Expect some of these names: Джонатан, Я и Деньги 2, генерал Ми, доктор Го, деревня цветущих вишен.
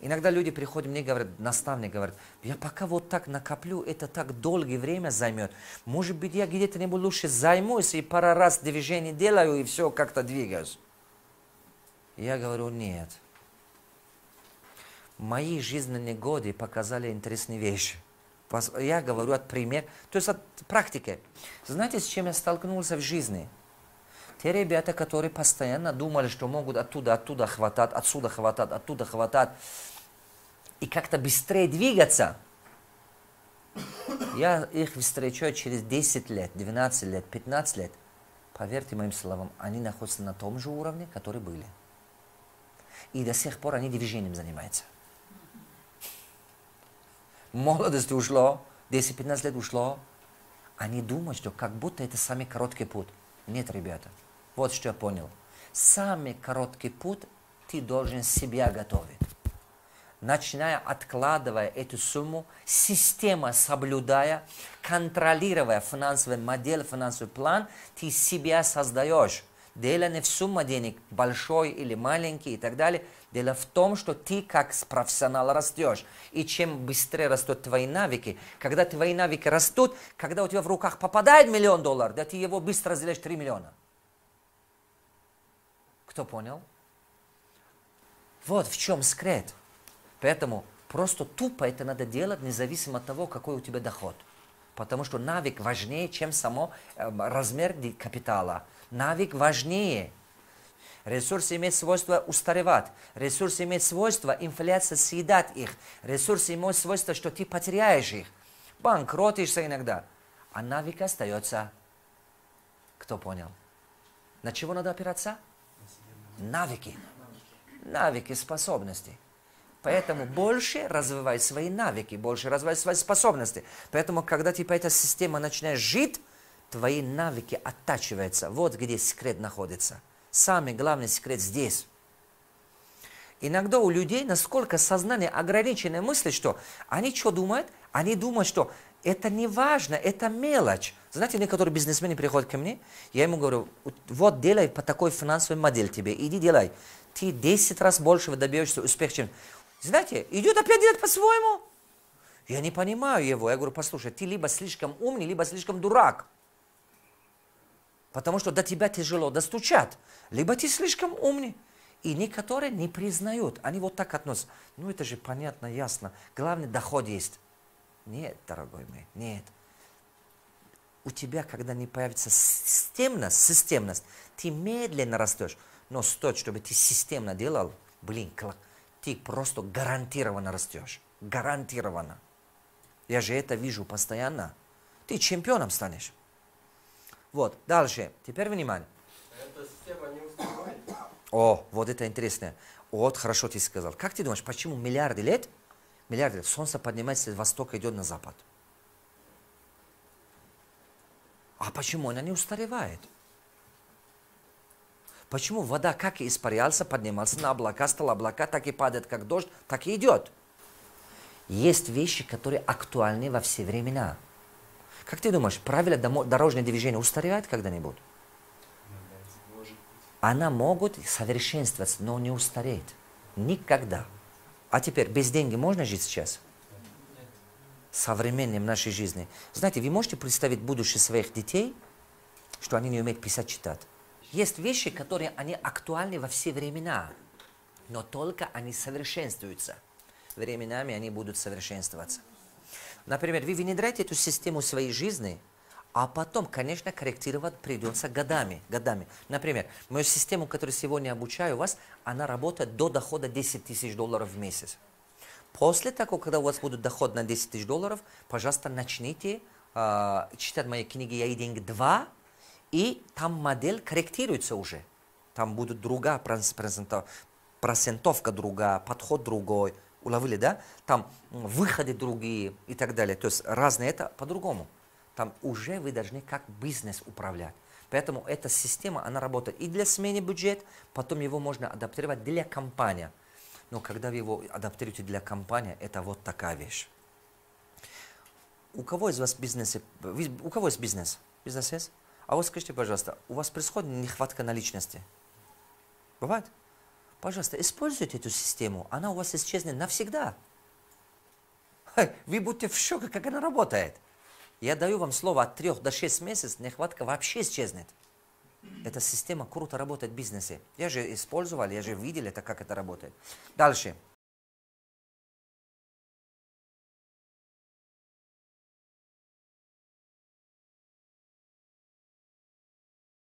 Иногда люди приходят, мне говорят, наставник говорит, я пока вот так накоплю, это так долгое время займет. Может быть, я где-то нибудь лучше займусь и пару раз движений делаю, и все как-то двигаюсь. Я говорю, нет. Мои жизненные годы показали интересные вещи. Я говорю от примера, то есть от практики. Знаете, с чем я столкнулся в жизни? Те ребята, которые постоянно думали, что могут оттуда хватать, отсюда хватать, оттуда хватать и как-то быстрее двигаться, я их встречаю через 10 лет, 12 лет, 15 лет. Поверьте моим словам, они находятся на том же уровне, который были. И до сих пор они движением занимаются. Молодость ушло, 10-15 лет ушло. Они думают, что как будто это самый короткий путь. Нет, ребята. Вот что я понял. Самый короткий путь ты должен себя готовить. Начиная, откладывая эту сумму, система соблюдая, контролируя финансовый модель, финансовый план, ты себя создаешь. Дело не в сумме денег, большой или маленький и так далее. Дело в том, что ты как профессионал растешь. И чем быстрее растут твои навыки, когда твои навыки растут, когда у тебя в руках попадает $1 000 000, да ты его быстро разделяешь 3 миллиона. Кто понял? Вот в чем секрет. Поэтому просто тупо это надо делать, независимо от того, какой у тебя доход. Потому что навык важнее, чем само размер капитала. Навык важнее. Ресурсы имеют свойство устаревать. Ресурсы имеют свойство инфляция съедать их. Ресурсы имеют свойство, что ты потеряешь их. Банкротишься иногда. А навык остается. Кто понял? На чего надо опираться? Навыки. Навыки, способности. Поэтому больше развивай свои навыки, больше развивай свои способности. Поэтому, когда типа эта система начинает жить, твои навыки оттачиваются. Вот где секрет находится. Самый главный секрет здесь. Иногда у людей насколько сознание ограниченное мысли, что они что думают? Они думают, что это не важно, это мелочь. Знаете, некоторые бизнесмены приходят ко мне, я ему говорю, вот делай по такой финансовой модели тебе, иди делай. Ты 10 раз больше добьешься успеха, чем... Знаете, идет опять делать по-своему. Я не понимаю его. Я говорю, послушай, ты либо слишком умный, либо слишком дурак. Потому что до тебя тяжело достучат. Либо ты слишком умный. И некоторые не признают. Они вот так относятся. Ну это же понятно, ясно. Главное, доход есть. Нет, дорогой мой, нет. У тебя, когда не появится системность, ты медленно растешь. Но стоит, чтобы ты системно делал, блин, ты просто гарантированно растешь. Гарантированно. Я же это вижу постоянно. Ты чемпионом станешь. Вот, дальше. Теперь внимание. Эта система не успевает. О, вот это интересно. Вот, хорошо ты сказал. Как ты думаешь, почему миллиарды лет солнце поднимается с востока, идет на запад? А почему она не устаревает? Почему вода как и испарялась, поднималась на облака, стала облака, так и падает, как дождь, так и идет? Есть вещи, которые актуальны во все времена. Как ты думаешь, правила дорожного движения устаревают когда-нибудь? Она может совершенствоваться, но не устареет. Никогда. А теперь, без денег можно жить сейчас? Современным в нашей жизни. Знаете, вы можете представить будущее своих детей, что они не умеют писать, читать? Есть вещи, которые они актуальны во все времена, но только они совершенствуются. Временами они будут совершенствоваться. Например, вы внедряете эту систему в своей жизни, а потом, конечно, корректировать придется годами. Например, мою систему, которую сегодня обучаю вас, она работает до дохода $10 000 в месяц. После того, когда у вас будет доход на $10 000, пожалуйста, начните читать мои книги «Я и деньги 2». И там модель корректируется уже. Там будет другая процентовка, другая, подход другой. Уловили, да? Там выходы другие и так далее. То есть разные это по-другому. Там уже вы должны как бизнес управлять. Поэтому эта система, она работает и для смены бюджета, потом его можно адаптировать для компании. Но когда вы его адаптируете для компании, это вот такая вещь. У кого из вас бизнес? У кого есть бизнес? Бизнес есть? А вот скажите, пожалуйста, у вас происходит нехватка наличности? Бывает? Пожалуйста, используйте эту систему, она у вас исчезнет навсегда. Вы будете в шоке, как она работает. Я даю вам слово, от 3 до 6 месяцев нехватка вообще исчезнет. Эта система круто работает в бизнесе. Я же использовал, я же видел это, как это работает. Дальше.